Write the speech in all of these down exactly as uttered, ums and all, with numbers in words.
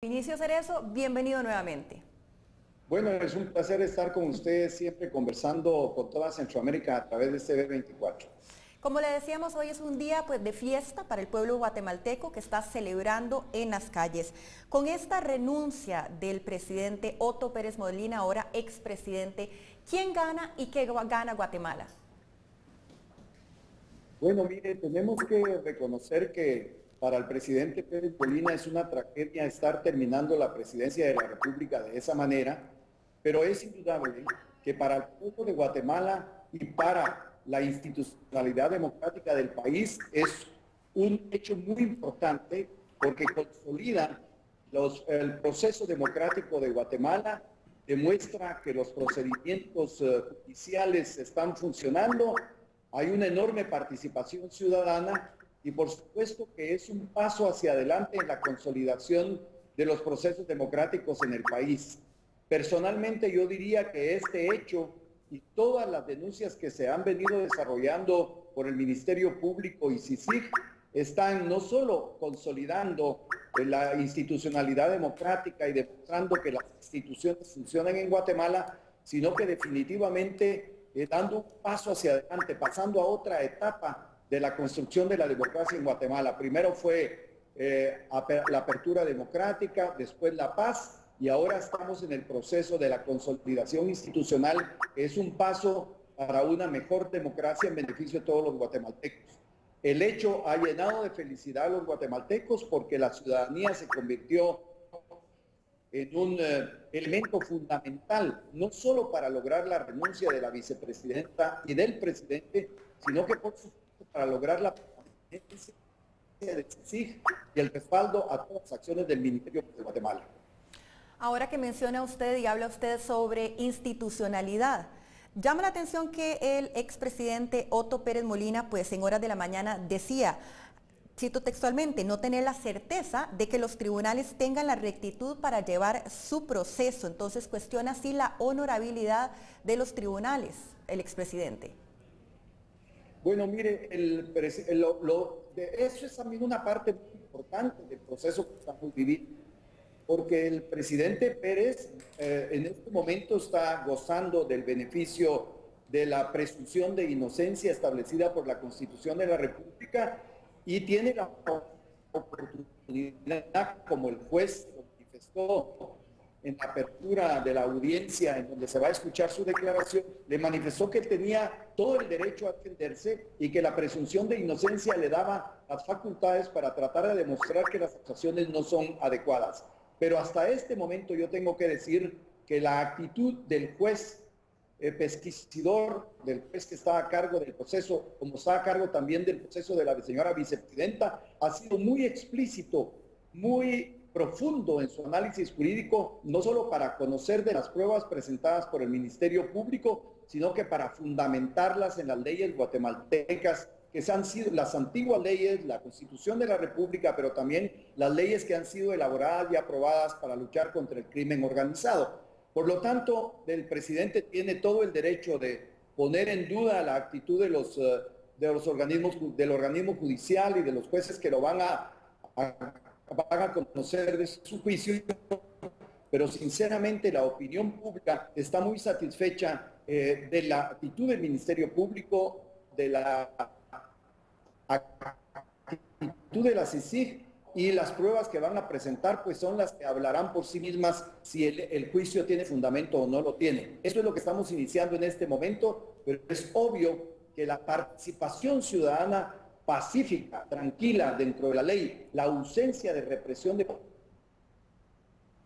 Vinicio Cerezo, bienvenido nuevamente. Bueno, es un placer estar con ustedes siempre conversando con toda Centroamérica a través de C B veinticuatro. Como le decíamos, hoy es un día pues, de fiesta para el pueblo guatemalteco que está celebrando en las calles. Con esta renuncia del presidente Otto Pérez Molina, ahora expresidente, ¿quién gana y qué gana Guatemala? Bueno, mire, tenemos que reconocer que para el presidente Pérez Molina es una tragedia estar terminando la presidencia de la República de esa manera, pero es indudable que para el pueblo de Guatemala y para la institucionalidad democrática del país es un hecho muy importante porque consolida los, el proceso democrático de Guatemala, demuestra que los procedimientos judiciales están funcionando, hay una enorme participación ciudadana y por supuesto que es un paso hacia adelante en la consolidación de los procesos democráticos en el país. Personalmente yo diría que este hecho y todas las denuncias que se han venido desarrollando por el Ministerio Público y C I C I G están no solo consolidando la institucionalidad democrática y demostrando que las instituciones funcionan en Guatemala, sino que definitivamente eh, dando un paso hacia adelante, pasando a otra etapa de la construcción de la democracia en Guatemala. Primero fue eh, la apertura democrática, después la paz, y ahora estamos en el proceso de la consolidación institucional, que es un paso para una mejor democracia en beneficio de todos los guatemaltecos. El hecho ha llenado de felicidad a los guatemaltecos porque la ciudadanía se convirtió en un eh, elemento fundamental, no solo para lograr la renuncia de la vicepresidenta y del presidente, sino que por supuesto para lograr la permanencia de C I C I G y el respaldo a todas las acciones del Ministerio de Guatemala. Ahora que menciona usted y habla usted sobre institucionalidad, llama la atención que el expresidente Otto Pérez Molina, pues en horas de la mañana decía, cito textualmente, no tener la certeza de que los tribunales tengan la rectitud para llevar su proceso. Entonces cuestiona así la honorabilidad de los tribunales, el expresidente. Bueno, mire, el, el, lo, lo, de eso es también una parte muy importante del proceso que estamos viviendo. Porque el presidente Pérez eh, en este momento está gozando del beneficio de la presunción de inocencia establecida por la Constitución de la República y tiene la oportunidad, como el juez lo manifestó en la apertura de la audiencia en donde se va a escuchar su declaración, le manifestó que tenía todo el derecho a defenderse y que la presunción de inocencia le daba las facultades para tratar de demostrar que las acusaciones no son adecuadas. Pero hasta este momento yo tengo que decir que la actitud del juez eh, pesquisidor, del juez que está a cargo del proceso, como está a cargo también del proceso de la señora vicepresidenta, ha sido muy explícito, muy profundo en su análisis jurídico, no solo para conocer de las pruebas presentadas por el Ministerio Público, sino que para fundamentarlas en las leyes guatemaltecas, que han sido las antiguas leyes, la Constitución de la República, pero también las leyes que han sido elaboradas y aprobadas para luchar contra el crimen organizado. Por lo tanto, el presidente tiene todo el derecho de poner en duda la actitud de los, de los organismos, del organismo judicial y de los jueces que lo van a, a, van a conocer de su juicio, pero sinceramente la opinión pública está muy satisfecha eh, de la actitud del Ministerio Público, de la actitud de la C I C I G y las pruebas que van a presentar pues son las que hablarán por sí mismas si el, el juicio tiene fundamento o no lo tiene. Eso es lo que estamos iniciando en este momento, pero es obvio que la participación ciudadana pacífica, tranquila dentro de la ley, la ausencia de represión de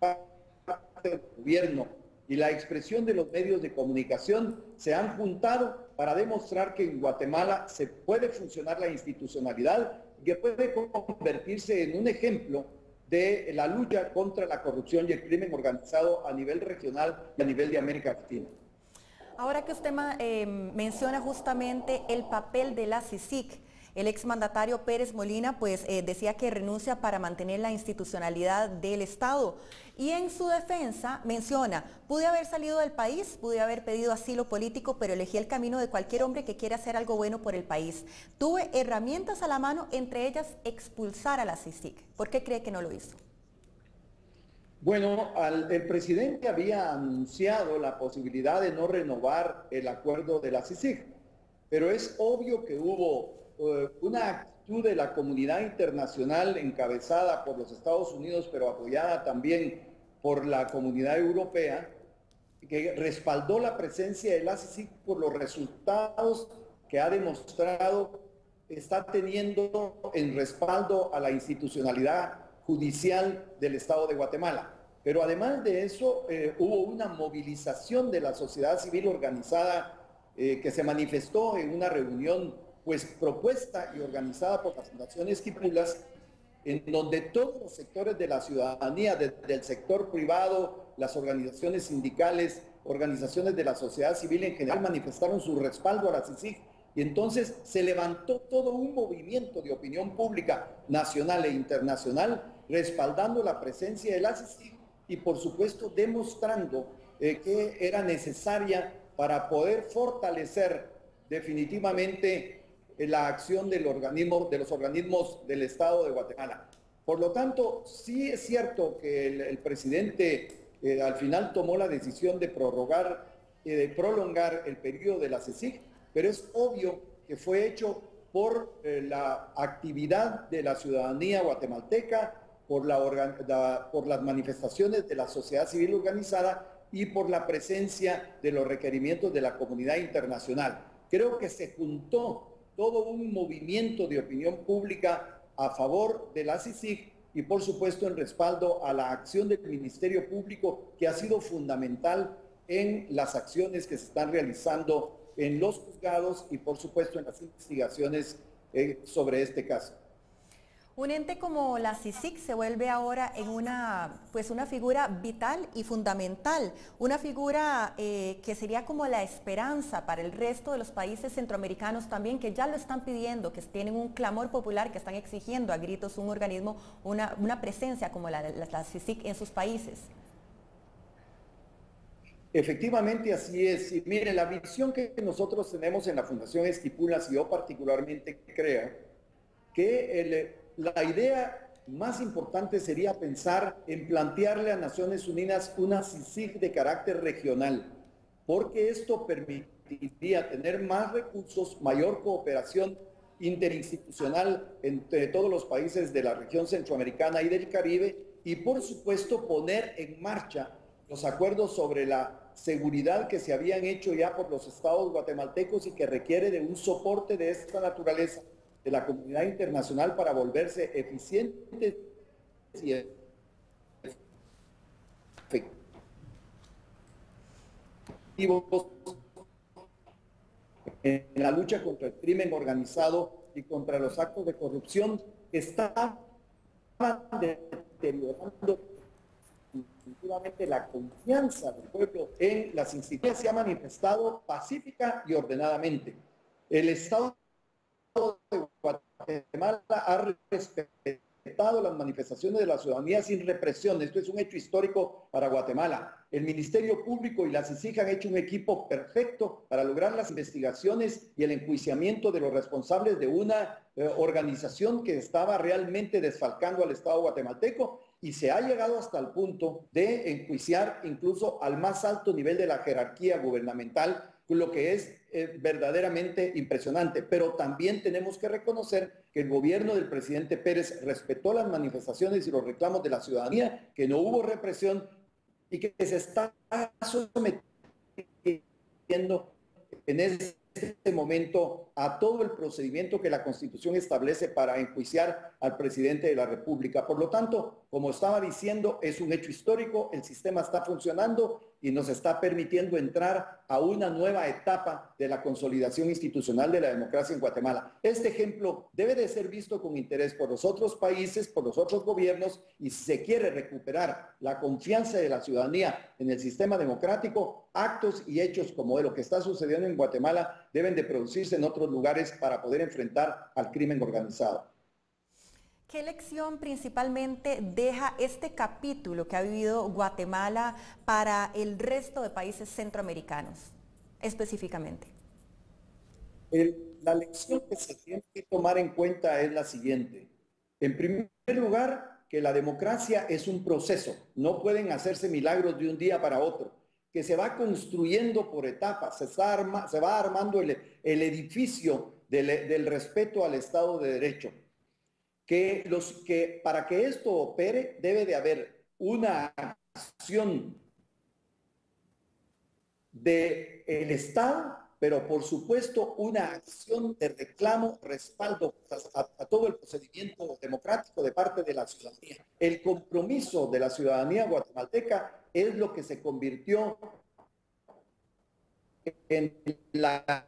parte del gobierno y la expresión de los medios de comunicación se han juntado para demostrar que en Guatemala se puede funcionar la institucionalidad y que puede convertirse en un ejemplo de la lucha contra la corrupción y el crimen organizado a nivel regional y a nivel de América Latina. Ahora que usted eh, menciona justamente el papel de la C I C I G, el exmandatario Pérez Molina pues, eh, decía que renuncia para mantener la institucionalidad del Estado y en su defensa menciona, pude haber salido del país, pude haber pedido asilo político, pero elegí el camino de cualquier hombre que quiera hacer algo bueno por el país. Tuve herramientas a la mano, entre ellas expulsar a la C I C I G. ¿Por qué cree que no lo hizo? Bueno, al, el presidente había anunciado la posibilidad de no renovar el acuerdo de la C I C I G, pero es obvio que hubo eh, una actitud de la comunidad internacional encabezada por los Estados Unidos, pero apoyada también por la comunidad europea, que respaldó la presencia de la C I C I G por los resultados que ha demostrado está teniendo en respaldo a la institucionalidad judicial del Estado de Guatemala. Pero además de eso, eh, hubo una movilización de la sociedad civil organizada eh, que se manifestó en una reunión pues propuesta y organizada por la Fundación Esquipulas, en donde todos los sectores de la ciudadanía, desde el sector privado, las organizaciones sindicales, organizaciones de la sociedad civil en general, manifestaron su respaldo a la C I C I G, y entonces se levantó todo un movimiento de opinión pública nacional e internacional respaldando la presencia de la C I C I G y por supuesto demostrando eh, que era necesaria para poder fortalecer definitivamente la acción del organismo, de los organismos del Estado de Guatemala. Por lo tanto, sí es cierto que el, el presidente eh, al final tomó la decisión de prorrogar, eh, de prolongar el periodo de la C I C I G, pero es obvio que fue hecho por eh, la actividad de la ciudadanía guatemalteca, por, la organ la, por las manifestaciones de la sociedad civil organizada y por la presencia de los requerimientos de la comunidad internacional. Creo que se juntó todo un movimiento de opinión pública a favor de la C I C I G y por supuesto en respaldo a la acción del Ministerio Público, que ha sido fundamental en las acciones que se están realizando en los juzgados y por supuesto en las investigaciones eh, sobre este caso. Un ente como la C I C I G se vuelve ahora en una, pues una figura vital y fundamental, una figura eh, que sería como la esperanza para el resto de los países centroamericanos también, que ya lo están pidiendo, que tienen un clamor popular, que están exigiendo a gritos un organismo, una, una presencia como la, la, la C I C I G en sus países. Efectivamente así es, y mire, la visión que nosotros tenemos en la Fundación Esquipulas, y yo particularmente creo que el... la idea más importante sería pensar en plantearle a Naciones Unidas una C I C I G de carácter regional, porque esto permitiría tener más recursos, mayor cooperación interinstitucional entre todos los países de la región centroamericana y del Caribe, y por supuesto poner en marcha los acuerdos sobre la seguridad que se habían hecho ya por los estados guatemaltecos y que requiere de un soporte de esta naturaleza de la comunidad internacional para volverse eficientes y efectivos en la lucha contra el crimen organizado y contra los actos de corrupción que estaban deteriorando definitivamente la confianza del pueblo en las instituciones. Se ha manifestado pacífica y ordenadamente. El Estado de Guatemala ha respetado las manifestaciones de la ciudadanía sin represión. Esto es un hecho histórico para Guatemala. El Ministerio Público y la C I C I G han hecho un equipo perfecto para lograr las investigaciones y el enjuiciamiento de los responsables de una eh, organización que estaba realmente desfalcando al Estado guatemalteco, y se ha llegado hasta el punto de enjuiciar incluso al más alto nivel de la jerarquía gubernamental, lo que es eh, verdaderamente impresionante. Pero también tenemos que reconocer que el gobierno del presidente Pérez respetó las manifestaciones y los reclamos de la ciudadanía, que no hubo represión y que se está sometiendo en este momento a todo el procedimiento que la Constitución establece para enjuiciar al presidente de la República. Por lo tanto, como estaba diciendo, es un hecho histórico, el sistema está funcionando y nos está permitiendo entrar a una nueva etapa de la consolidación institucional de la democracia en Guatemala. Este ejemplo debe de ser visto con interés por los otros países, por los otros gobiernos, y si se quiere recuperar la confianza de la ciudadanía en el sistema democrático, actos y hechos como de lo que está sucediendo en Guatemala deben de producirse en otros lugares para poder enfrentar al crimen organizado. ¿Qué lección principalmente deja este capítulo que ha vivido Guatemala para el resto de países centroamericanos, específicamente? El, la lección que se tiene que tomar en cuenta es la siguiente. En primer lugar, que la democracia es un proceso, no pueden hacerse milagros de un día para otro, que se va construyendo por etapas, se, arma, se va armando el, el edificio del, del respeto al Estado de Derecho. Que, los, que para que esto opere debe de haber una acción del Estado, pero por supuesto una acción de reclamo, respaldo a, a todo el procedimiento democrático de parte de la ciudadanía. El compromiso de la ciudadanía guatemalteca es lo que se convirtió en, la,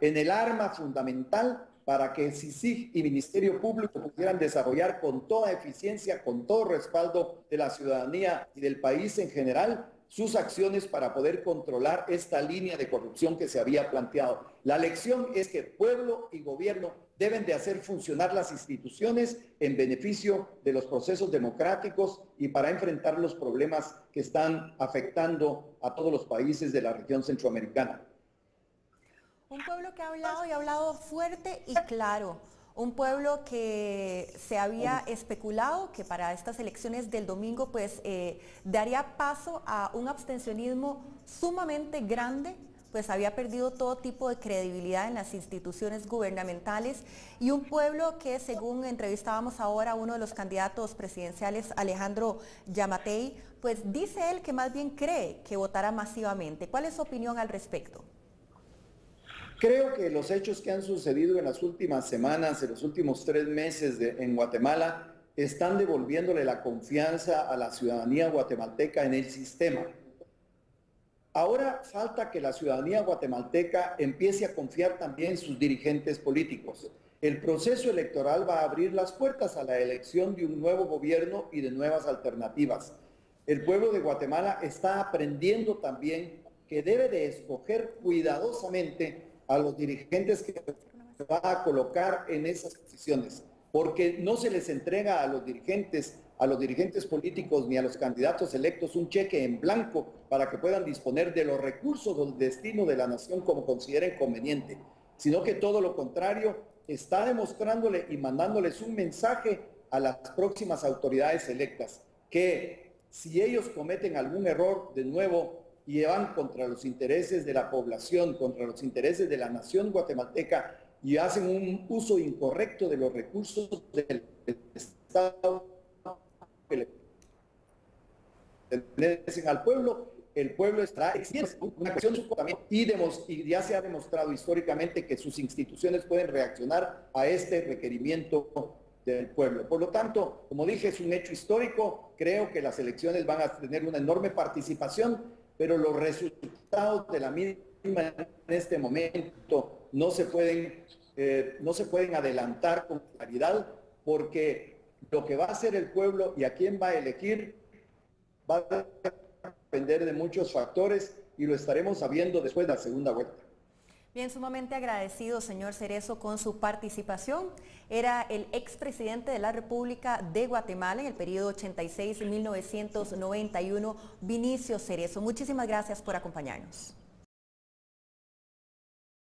en el arma fundamental para que C I C I G y Ministerio Público pudieran desarrollar con toda eficiencia, con todo respaldo de la ciudadanía y del país en general, sus acciones para poder controlar esta línea de corrupción que se había planteado. La lección es que pueblo y gobierno deben de hacer funcionar las instituciones en beneficio de los procesos democráticos y para enfrentar los problemas que están afectando a todos los países de la región centroamericana. Un pueblo que ha hablado y ha hablado fuerte y claro. Un pueblo que se había especulado que para estas elecciones del domingo pues eh, daría paso a un abstencionismo sumamente grande, pues había perdido todo tipo de credibilidad en las instituciones gubernamentales, y un pueblo que, según entrevistábamos ahora a uno de los candidatos presidenciales, Alejandro Yamatei, pues dice él que más bien cree que votará masivamente. ¿Cuál es su opinión al respecto? Creo que los hechos que han sucedido en las últimas semanas, en los últimos tres meses de, en Guatemala, están devolviéndole la confianza a la ciudadanía guatemalteca en el sistema. Ahora falta que la ciudadanía guatemalteca empiece a confiar también en sus dirigentes políticos. El proceso electoral va a abrir las puertas a la elección de un nuevo gobierno y de nuevas alternativas. El pueblo de Guatemala está aprendiendo también que debe de escoger cuidadosamente a los dirigentes que va a colocar en esas posiciones, porque no se les entrega a los dirigentes, a los dirigentes políticos ni a los candidatos electos un cheque en blanco para que puedan disponer de los recursos o el destino de la nación como consideren conveniente, sino que todo lo contrario, está demostrándole y mandándoles un mensaje a las próximas autoridades electas, que si ellos cometen algún error de nuevo, y van contra los intereses de la población, contra los intereses de la nación guatemalteca y hacen un uso incorrecto de los recursos del Estado que le pertenecen al pueblo, el pueblo está exigiendo una acción de su comportamiento y, y ya se ha demostrado históricamente que sus instituciones pueden reaccionar a este requerimiento del pueblo. Por lo tanto, como dije, es un hecho histórico, creo que las elecciones van a tener una enorme participación, pero los resultados de la misma en este momento no se pueden, eh, no se pueden adelantar con claridad, porque lo que va a hacer el pueblo y a quién va a elegir va a depender de muchos factores y lo estaremos sabiendo después de la segunda vuelta. Bien, sumamente agradecido, señor Cerezo, con su participación. Era el expresidente de la República de Guatemala en el periodo ochenta y seis a mil novecientos noventa y uno, Vinicio Cerezo. Muchísimas gracias por acompañarnos.